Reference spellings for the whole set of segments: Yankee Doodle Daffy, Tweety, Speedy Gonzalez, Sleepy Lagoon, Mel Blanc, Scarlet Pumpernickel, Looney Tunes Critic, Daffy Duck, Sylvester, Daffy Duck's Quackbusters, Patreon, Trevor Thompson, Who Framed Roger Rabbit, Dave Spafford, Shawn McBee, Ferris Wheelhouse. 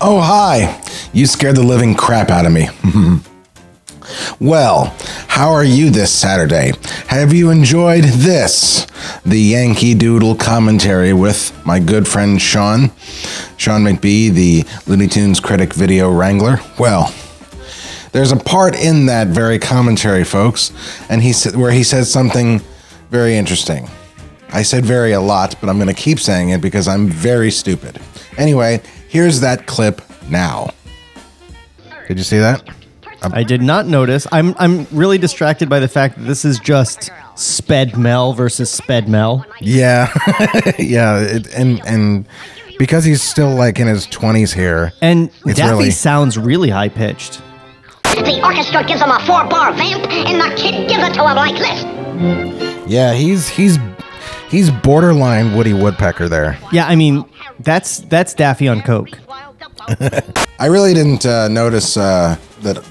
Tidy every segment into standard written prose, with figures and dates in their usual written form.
Oh, hi. You scared the living crap out of me. Well, how are you this Saturday? Have you enjoyed this? The Yankee Doodle commentary with my good friend Shawn. Shawn McBee, the Looney Tunes Critic video wrangler. Well, there's a part in that very commentary, folks, and where he says something very interesting. I said very a lot, but I'm going to keep saying it because I'm very stupid. Anyway, here's that clip now. Did you see that? I did not notice. I'm really distracted by the fact that this is just Sped Mel versus Sped Mel. Yeah. Yeah, and because he's still like in his 20s here. And Daffy sounds really high-pitched. The orchestra gives him a 4-bar vamp, and the kid gives it to him like this. Yeah, he's borderline Woody Woodpecker there. Yeah, I mean, that's Daffy on coke. I really didn't notice that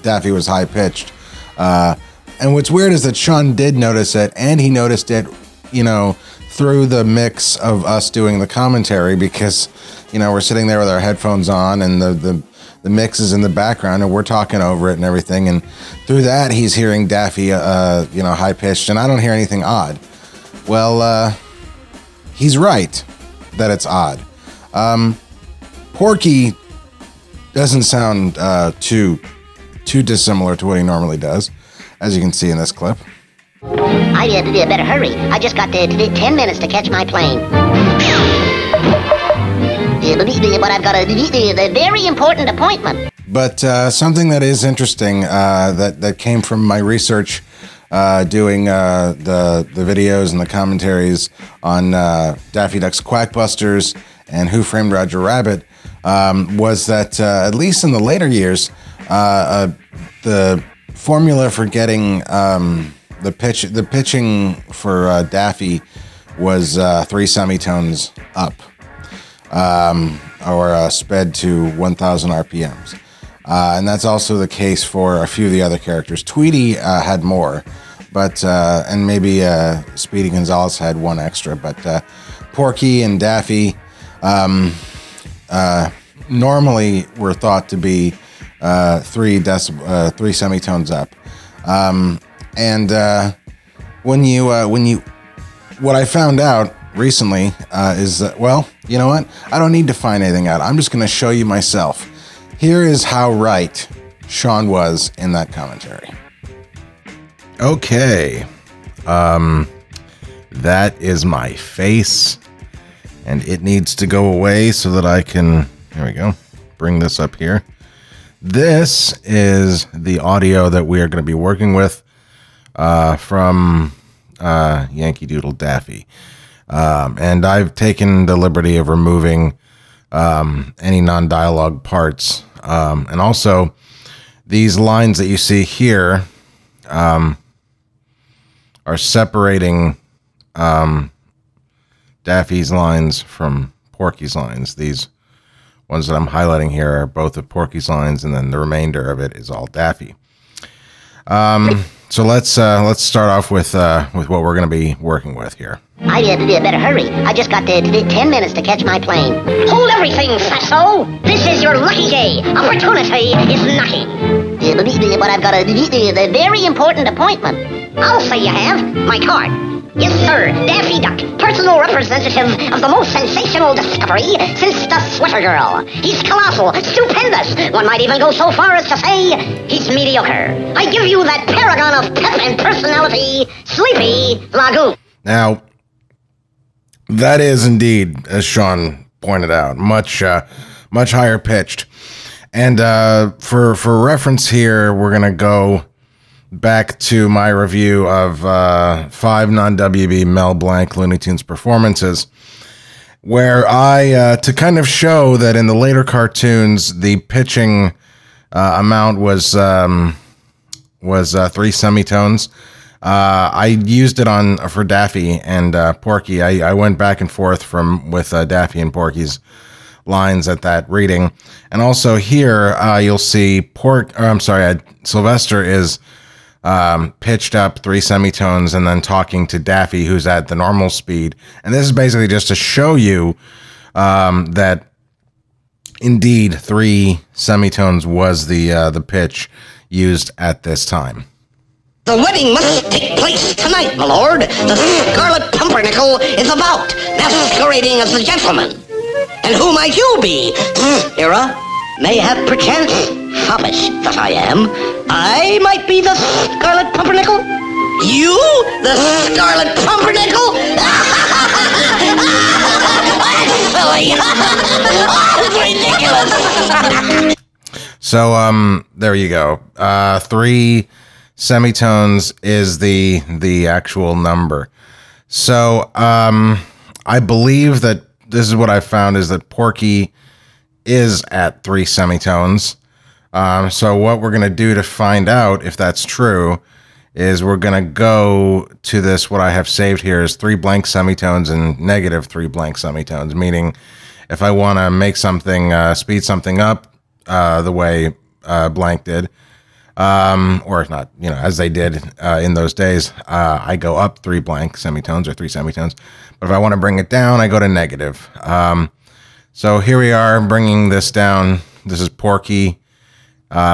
Daffy was high-pitched. And what's weird is that Shawn did notice it, and he noticed it, you know, through the mix of us doing the commentary, because, you know, we're sitting there with our headphones on, and the mix is in the background, and we're talking over it and everything, and through that, he's hearing Daffy, you know, high-pitched, and I don't hear anything odd. Well, he's right that it's odd. Porky doesn't sound too dissimilar to what he normally does, as you can see in this clip. I better hurry. I just got 10 minutes to catch my plane. But I've got a very important appointment. But something that is interesting that came from my research doing the videos and the commentaries on Daffy Duck's Quackbusters and Who Framed Roger Rabbit was that, at least in the later years, the formula for getting the pitching for Daffy was 3 semitones up, or sped to 1,000 RPMs. And that's also the case for a few of the other characters. Tweety had more, but and maybe Speedy Gonzalez had 1 extra, but Porky and Daffy normally were thought to be 3 semitones up. And what I found out recently is that, well, you know what? I don't need to find anything out. I'm just going to show you myself. Here is how right Shawn was in that commentary. Okay. That is my face, and it needs to go away so that I can, there we go, bring this up here. This is the audio that we are going to be working with from Yankee Doodle Daffy. And I've taken the liberty of removing any non-dialogue parts. And also, these lines that you see here are separating Daffy's lines from Porky's lines. These ones that I'm highlighting here are both of Porky's lines, and then the remainder of it is all Daffy. So let's start off with what we're going to be working with here. I better hurry. I just got 10 minutes to catch my plane. Hold everything, fatso! This is your lucky day. Opportunity is knocking. But I've got a very important appointment. I'll say you have my card. Yes, sir. Daffy Duck, personal representative of the most sensational discovery since the Sweater Girl. He's colossal, stupendous. One might even go so far as to say he's mediocre. I give you that paragon of pep and personality, Sleepy Lagoon. Now, that is indeed, as Shawn pointed out, much higher pitched. And for reference here, we're gonna go back to my review of 5 non-WB Mel Blanc Looney Tunes performances, where I to kind of show that in the later cartoons the pitching amount was 3 semitones. I used it for Daffy and Porky. I went back and forth with Daffy and Porky's lines at that reading, and also here you'll see Sylvester is pitched up 3 semitones and then talking to Daffy, who's at the normal speed. And this is basically just to show you that Indeed, 3 semitones was the pitch used at this time. The wedding must take place tonight, my lord. The Scarlet Pumpernickel is about, masquerading as a gentleman. And who might you be, Era? Mayhap perchance, foppish that I am, I might be the Scarlet Pumpernickel? You? The Scarlet Pumpernickel? That's silly. Ridiculous. So, there you go. 3 semitones is the actual number. So, I believe that this is what I found, is that Porky is at 3 semitones. So what we're going to do to find out if that's true is we're going to go to this. What I have saved here is 3 blank semitones and -3 blank semitones, meaning if I want to make something, speed something up the way Blank did, or if not, you know, as they did in those days, I go up 3 blank semitones or 3 semitones. But if I want to bring it down, I go to negative. So here we are bringing this down. This is Porky.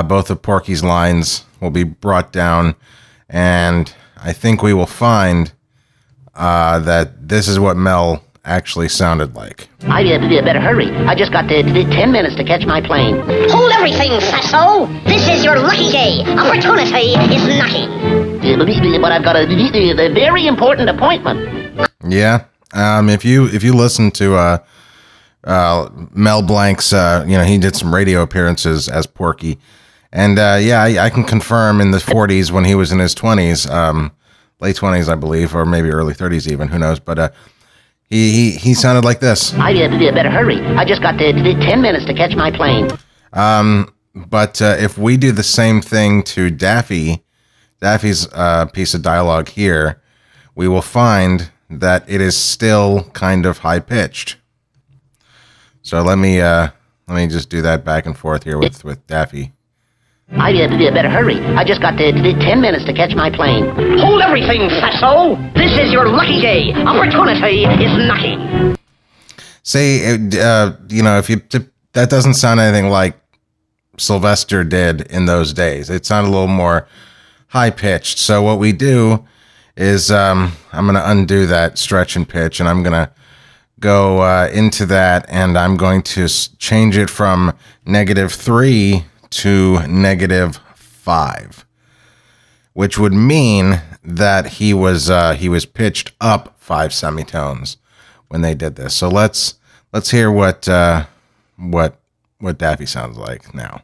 Both of Porky's lines will be brought down. And I think we will find that this is what Mel actually sounded like. I better hurry. I just got the 10 minutes to catch my plane. Hold everything, Fatso. This is your lucky day. Opportunity is knocking. But I've got a very important appointment. Yeah. If you listen to Mel Blanc's, you know, he did some radio appearances as Porky. And yeah, I can confirm in the 40s when he was in his 20s, late 20s, I believe, or maybe early 30s even, who knows. But he sounded like this. I better hurry. I just got the 10 minutes to catch my plane. But if we do the same thing to Daffy's piece of dialogue here, we will find that it is still kind of high-pitched. So let me just do that back and forth here with Daffy. I better hurry. I just got the 10 minutes to catch my plane. Hold everything, Fatso. This is your lucky day. Opportunity is knocking. See, you know, that doesn't sound anything like Sylvester did in those days. It sounded a little more high-pitched. So what we do is I'm going to undo that stretch and pitch, and I'm going to go into that, and I'm going to change it from -3 to -5, which would mean that he was pitched up 5 semitones when they did this. So let's hear what Daffy sounds like now.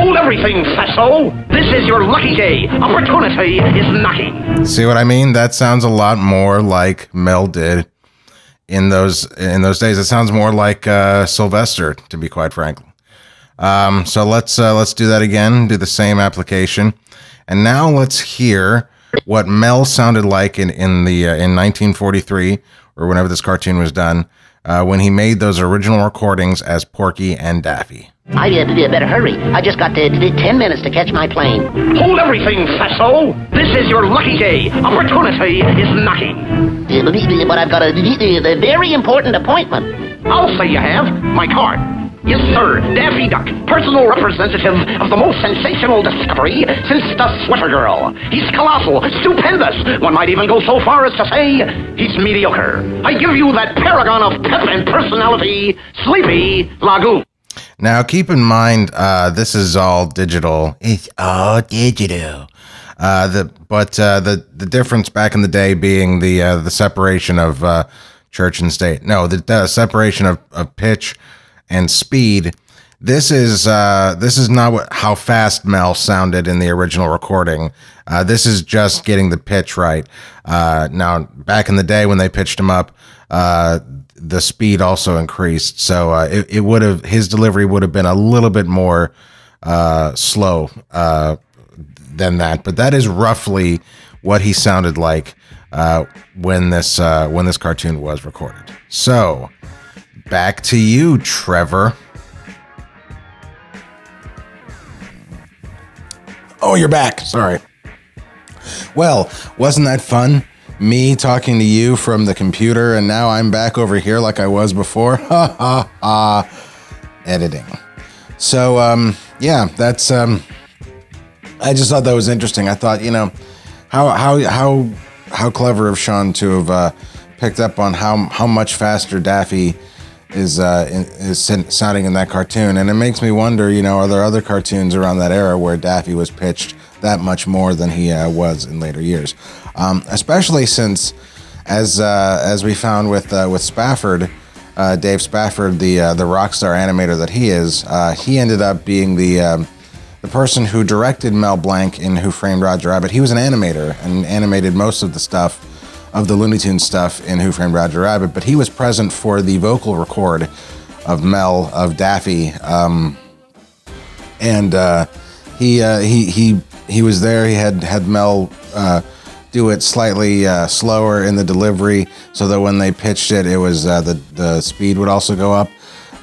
Hold everything, Fatso. This is your lucky day. Opportunity is knocking. See what I mean? That sounds a lot more like Mel did in those days. It sounds more like Sylvester, to be quite frank. So let's do that again. Do the same application, and now let's hear what Mel sounded like in 1943 or whenever this cartoon was done, when he made those original recordings as Porky and Daffy. I better hurry. I just got the 10 minutes to catch my plane. Hold everything, Fatso. This is your lucky day. Opportunity is knocking. But I've got a very important appointment. I'll say you have. My card. Yes, sir. Daffy Duck, personal representative of the most sensational discovery since the Sweater Girl. He's colossal, stupendous. One might even go so far as to say he's mediocre. I give you that paragon of pep and personality, Sleepy Lagoon. Now, keep in mind, this is all digital. It's all digital. The difference back in the day being the separation of church and state. No, the separation of pitch and speed. This is not how fast Mel sounded in the original recording. This is just getting the pitch right. Now, back in the day when they pitched him up, the speed also increased, so it would have, his delivery would have been a little bit more slow than that. But that is roughly what he sounded like when this cartoon was recorded. So back to you, Trevor. Oh, you're back. Sorry. Well, wasn't that fun? Me talking to you from the computer, and now I'm back over here like I was before. Ha ha ha. Editing. So, yeah, that's, I just thought that was interesting. I thought, you know, how clever of Shawn to have picked up on how much faster Daffy is sounding in that cartoon. And it makes me wonder, you know, are there other cartoons around that era where Daffy was pitched that much more than he was in later years? Especially since, as we found with Spafford, Dave Spafford, the rock star animator that he is, he ended up being the person who directed Mel Blanc in Who Framed Roger Rabbit. He was an animator and animated most of the stuff, of the Looney Tunes stuff in Who Framed Roger Rabbit, but he was present for the vocal record of Mel, of Daffy, and he was there. He had Mel do it slightly slower in the delivery, so that when they pitched it, it was the speed would also go up.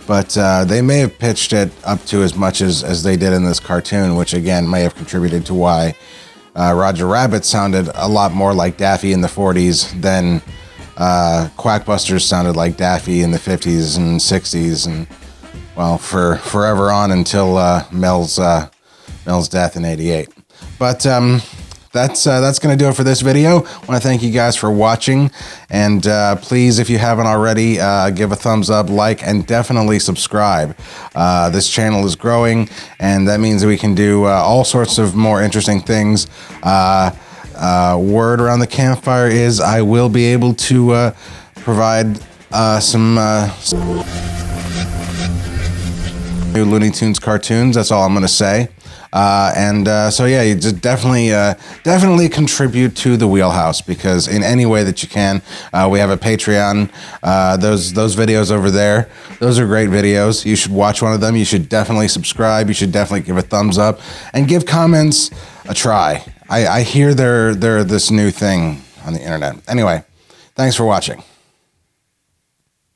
But they may have pitched it up to as much as they did in this cartoon, which again may have contributed to why Roger Rabbit sounded a lot more like Daffy in the 40s than Quackbusters sounded like Daffy in the 50s and 60s, and well, for forever on until Mel's death in '88. But that's gonna do it for this video. I want to thank you guys for watching, and please, if you haven't already, give a thumbs up, like, and definitely subscribe. This channel is growing, and that means that we can do all sorts of more interesting things. Word around the campfire is I will be able to provide some new Looney Tunes cartoons. That's all I'm gonna say. So yeah, you just definitely contribute to the Wheelhouse, because in any way that you can, we have a Patreon, those videos over there, those are great videos. You should watch one of them. You should definitely subscribe. You should definitely give a thumbs up and give comments a try. I hear they're this new thing on the internet. Anyway, thanks for watching.